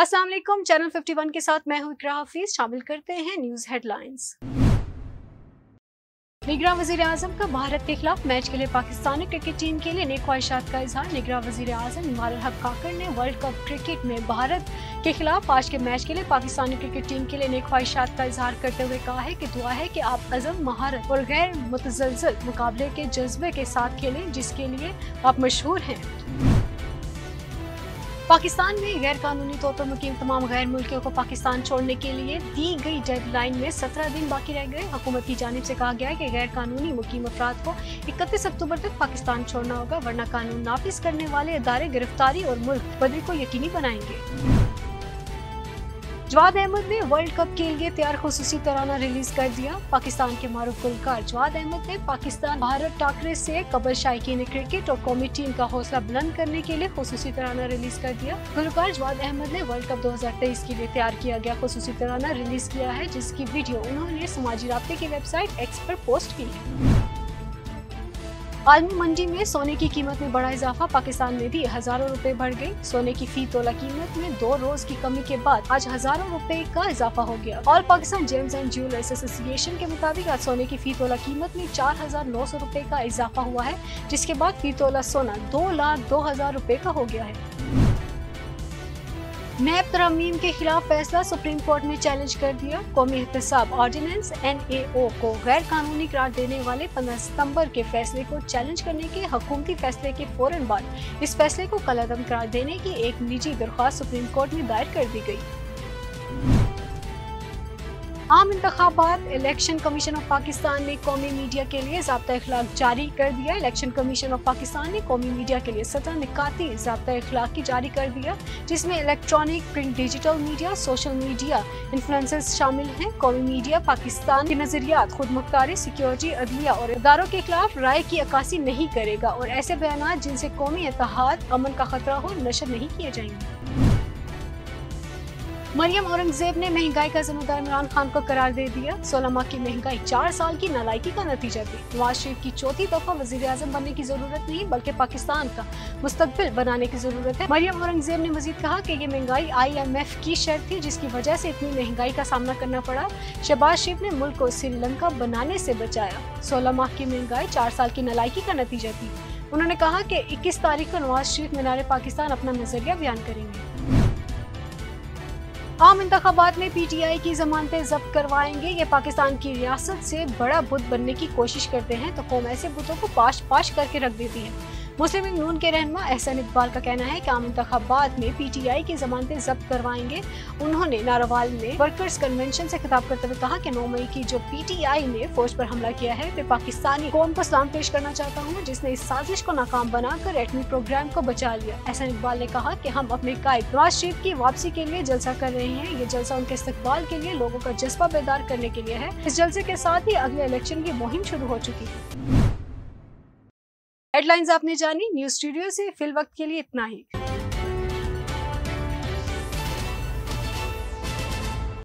अस्सलाम वालेकुम, चैनल 51 के साथ मैं हूं इकरा हाफिज। शामिल करते हैं न्यूज हेडलाइंस। निगरां वजीर आजम का भारत के खिलाफ मैच के लिए पाकिस्तानी क्रिकेट टीम के लिए नेक ख्वाहिशात का इजहार। निगरां वजीर आजम अनवारुल हक काकर ने वर्ल्ड कप क्रिकेट में भारत के खिलाफ आज के मैच के लिए पाकिस्तानी क्रिकेट टीम के लिए नेक ख्वाहिशात का इजहार करते हुए कहा है कि दुआ है कि आप अज़म, महारत और गैर मुतज़लज़ल मुकाबले के जज्बे के साथ खेलें जिसके लिए आप मशहूर हैं। पाकिस्तान में गैर कानूनी तौर पर मुकीम तमाम गैर मुल्कियों को पाकिस्तान छोड़ने के लिए दी गई डेडलाइन में 17 दिन बाकी रह गए। हुकूमत की जानिब से कहा गया है कि गैर कानूनी मुकीम अफराद को 31 अक्टूबर तक पाकिस्तान छोड़ना होगा, वरना कानून नाफिज करने वाले अदारे गिरफ्तारी और मुल्क बदली को यकीनी बनाएंगे। जवाद अहमद ने वर्ल्ड कप के लिए तैयार खसूसी तराना रिलीज कर दिया। पाकिस्तान के मारूफ गुलकार जवाद अहमद ने पाकिस्तान भारत टाकरे से कबल शायकीन क्रिकेट और कौमी टीम का हौसला बुलंद करने के लिए खसूसी तराना रिलीज कर दिया। गुलकार जवाद अहमद ने वर्ल्ड कप 2023 के लिए तैयार किया गया खसूसी तराना रिलीज किया है, जिसकी वीडियो उन्होंने समाजी राब्ते की वेबसाइट एक्स पर पोस्ट की। आलमी मंडी में सोने की कीमत में बड़ा इजाफा, पाकिस्तान में भी हजारों रुपए बढ़ गई। सोने की फी तोला कीमत में 2 रोज की कमी के बाद आज हजारों रुपए का इजाफा हो गया। All Pakistan gems and jewellers association के मुताबिक आज सोने की फी तोला कीमत में 4,900 रुपए का इजाफा हुआ है, जिसके बाद फी तोला सोना 2,02,000 रुपए का हो गया है। नैब तरमीम के खिलाफ फैसला सुप्रीम कोर्ट में चैलेंज कर दिया। कौमी एहतसाब ऑर्डिनेंस (NAO) को गैर कानूनी करार देने वाले 15 सितंबर के फैसले को चैलेंज करने के हुकूमती फैसले के फौरन बाद इस फैसले को कलअदम करार देने की एक निजी दरख्वास्त सुप्रीम कोर्ट में दायर कर दी गई। आम इंतखाबात इलेक्शन कमीशन ऑफ पाकिस्तान ने कौमी मीडिया के लिए ज़ाब्ता इखलाक जारी कर दिया। इलेक्शन कमीशन ऑफ पाकिस्तान ने कौमी मीडिया के लिए 17 निकाती ज़ाब्ता इखलाक की जारी कर दिया, जिसमें electronic, print, digital media, social media influencers शामिल हैं। कौमी मीडिया पाकिस्तान के नज़रियात, खुद मुख्तारी, सिक्योरिटी, अदलिया और इदारों के खिलाफ राय की अक्कासी नहीं करेगा और ऐसे बयान जिनसे कौमी इत्तेहाद, अमन का खतरा हो, नशर नहीं किए जाएंगे। मरियम औरंगजेब ने महंगाई का जिम्मेदार इमरान खान को करार दे दिया। 16 माह की महंगाई 4 साल की नालायकी का नतीजा थी। नवाज शरीफ की चौथी दफा वजीर आजम बनने की जरूरत नहीं बल्कि पाकिस्तान का मुस्तकबिल बनाने की जरूरत है। मरियम औरंगजेब ने मजीद कहा कि ये महंगाई IMF की शर्त थी जिसकी वजह से इतनी महंगाई का सामना करना पड़ा। शहबाज शरीफ ने मुल्क को श्रीलंका बनाने से बचाया। 16 माह की महंगाई 4 साल की नालायकी का नतीजा थी। उन्होंने कहा कि 21 तारीख को नवाज शरीफ मीनार-ए-पाकिस्तान अपना नजरिया बयान करेंगे। आम इंतखाबात में PTI की जमानतें जब्त करवाएंगे। ये पाकिस्तान की रियासत से बड़ा बुत बनने की कोशिश करते हैं तो कौम ऐसे बुतों को पाश पाश करके रख देती है। मुस्लिम लीग नून के रहनुमा एहसन इकबाल का कहना है कि आम इंतखाबात में PTI की जमानतें जब्त करवाएंगे। उन्होंने नारावाल में वर्कर्स कन्वेंशन से खिताब करते हुए कहा कि 9 मई की जो PTI ने फौज पर हमला किया है, मैं पाकिस्तानी कौम को सलाम पेश करना चाहता हूँ जिसने इस साजिश को नाकाम बनाकर एटमी प्रोग्राम को बचा लिया। एहसन इकबाल ने कहा कि हम अपने कायद नवाज शरीफ की वापसी के लिए जलसा कर रहे हैं। ये जलसा उनके इस्तकबाल के लिए, लोगों का जज्बा बेदार करने के लिए है। इस जलसे के साथ ही अगले इलेक्शन की मुहिम शुरू हो चुकी है। हेडलाइंस आपने जानी। न्यूज स्टूडियो से फिल वक्त के लिए इतना ही।